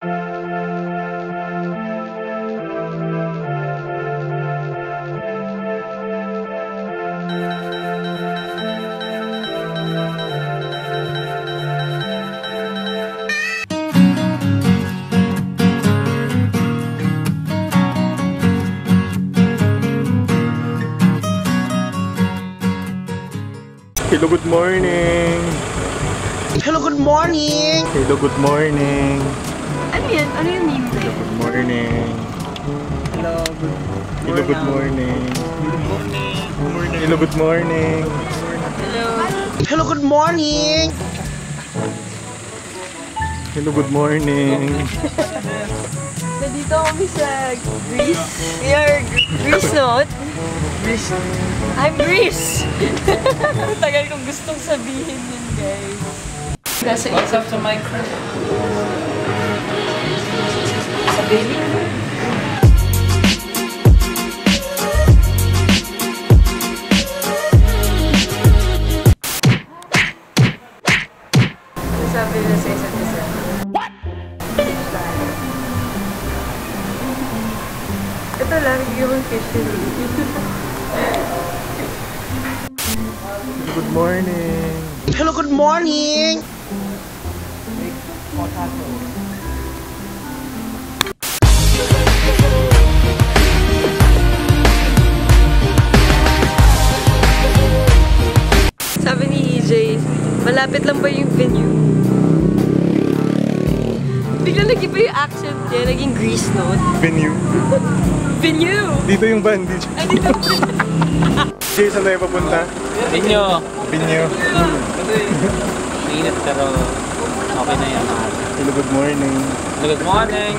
Hello, good morning. Hello, good morning. Hello, good morning. Ano yun? Ano yung name na yun? Good morning. Hello, good morning. Hello, good morning. Hello, good morning. Hello, good morning. Hello, good morning. Nandito kami sa Greece. We are Gracenote. Greece. I'm Greece! Tagal kong gustong sabihin yun, guys. Kasi what's up to my crew? Sa baby crew? Sabi na sa isa't isa. What? Ito lang, yung fish. Good morning. Hello, good morning. Sabi ni EJ, malapit lang ba yung venue? Bigla nag-iba yung action niya, naging Gracenote. Venue? Venue! Dito yung band, dito. Ay, dito. EJ, saan tayo papunta? Binyo! Binyo! Mainit pero okay na yan. Hello, good morning. Hello, good morning.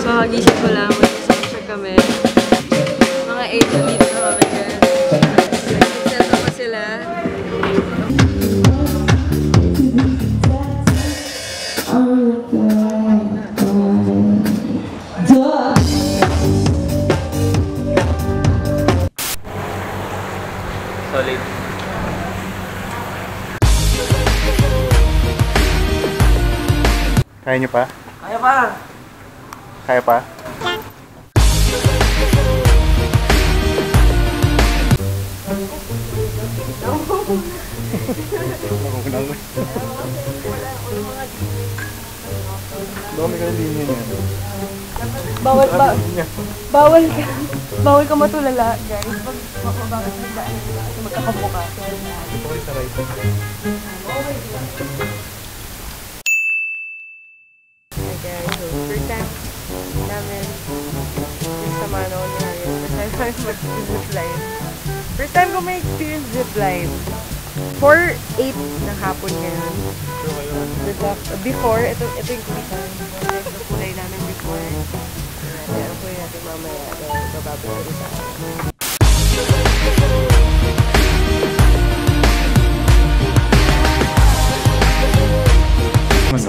So, hagisip ko lang. Mag-sasya kami. Mga 8 dito na kami. Kaya nyo pa? Kaya pa! Kaya pa? Dami ka linya niya. Bawal ba? Bawal ka matulala, guys. Pag mabawal ka ba? Magkakampo ka. Ito kayo sa right. Mag-zipline. First time ko may experience zipline. 4-8 ng hapon ngayon. Before, ito yung kulay namin before. Pero po yung natin mamaya. Bababay ko sa akin.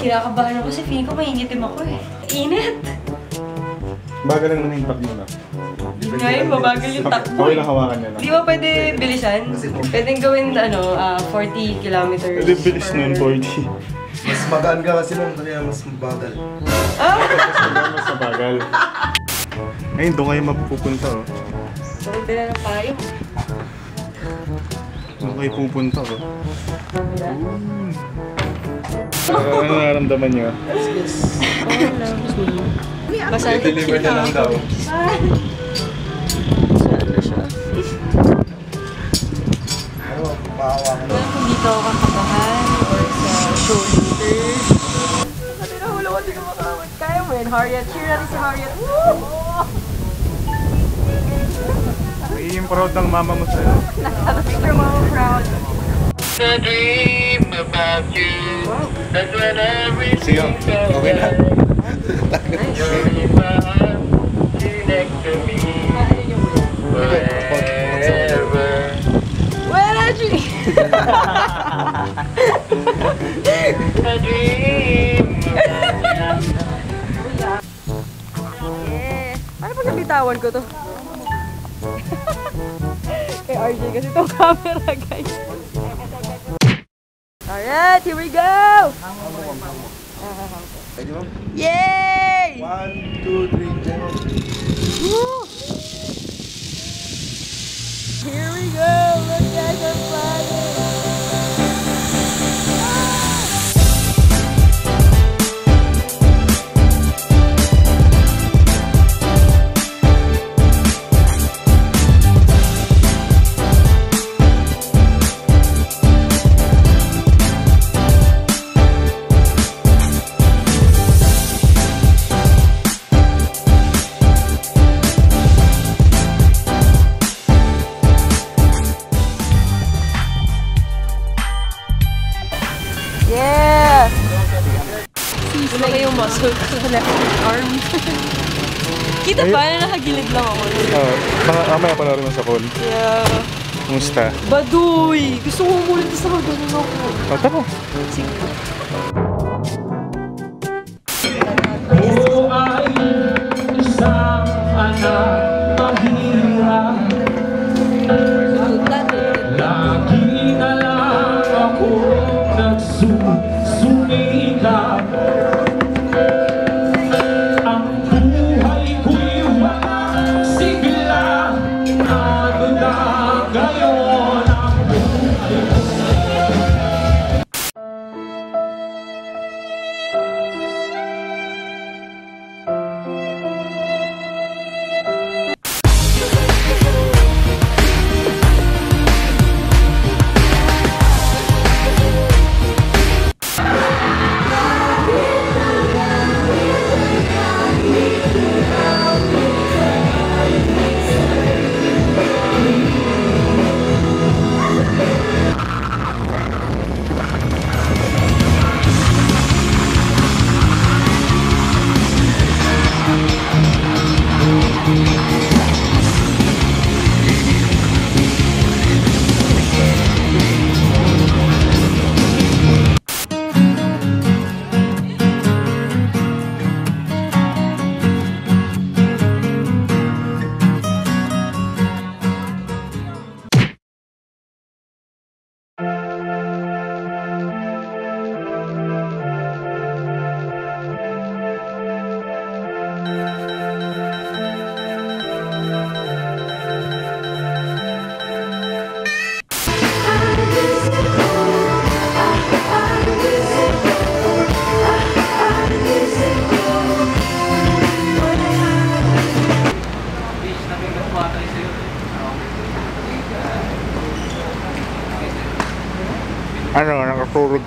Kinakabahan ako kasi feeling ko maingitim ako eh. Init! Bagal lang naman yung takbo na. Ngayon, mabagal yung takbo. Okay lang hawakan niya lang. Di ba pwede bilisan? Pwedeng gawin, 40 kilometers. Pwede bilis nun, 40. Mas magaan ka kasi lang, kaya mas mabagal. Ah! Mas mabagal. Ngayon, doon kayo mapupunta, oh. Doon din na tayo. Doon kayo pupunta, oh. Ano naramdaman niyo? Yes. Oh, love. Basahin deliver na lang daw. Saan na siya? Alam kung dito ako kapahan or sa shoulder. Ate na hula ko, di ko makawag tayo. When Harriet, cheer natin si Harriet. Iyong proud ng mama mo sa'yo. Nakarating na mama proud. The dream about you. That's when everything's alright. Where are you? bitawan ko to. Kay RJ kasi itong camera, guys. Alright, here we go! Yay! 1, 2, 3, go! Here we go! Look at the flag! So, left arm. Kita ba? Nakagilid lang ako. Mamaya panorin mo sa call. Yeah. Musta? Baduy! Gusto ko umulit na sa maganin ako. Oh, tapo. Sige. O ay isang anak mahirap. Lagi na lang ako nagsusunikap.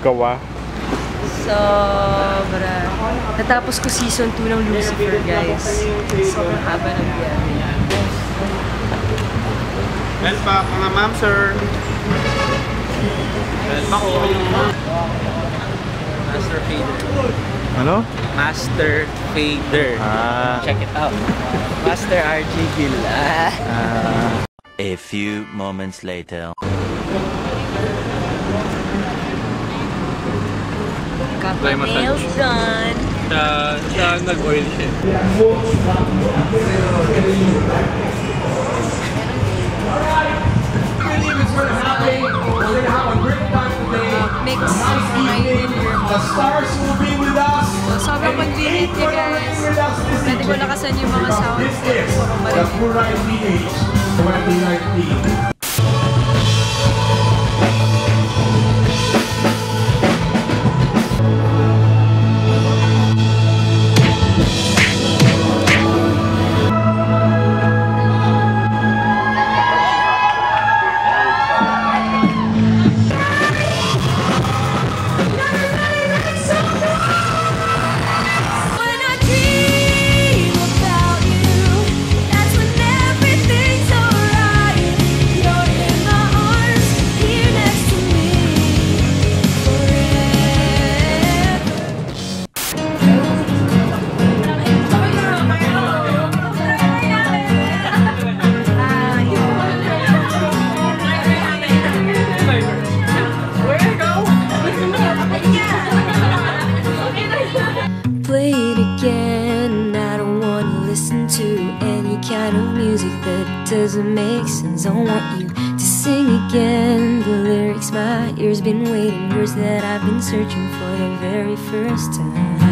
Gawa. Sobra. Natapos ko season 2 ng Lucifer, guys. Sobrang haba ng biyahe. Welcome back, mga ma'am, sir. Welcome ko yung Master Fader. Ano? Master Fader. Ah. Check it out. Master RG Villa. Ah. A few moments later. Got my nails done. Nag-oil siya. Mix my dinner. Sobrang mag-delete niya, guys. Pwede ko nakasan yung mga sounds. Pwede to any kind of music that doesn't make sense. I want you to sing again the lyrics my ears been waiting, words that I've been searching for the very first time.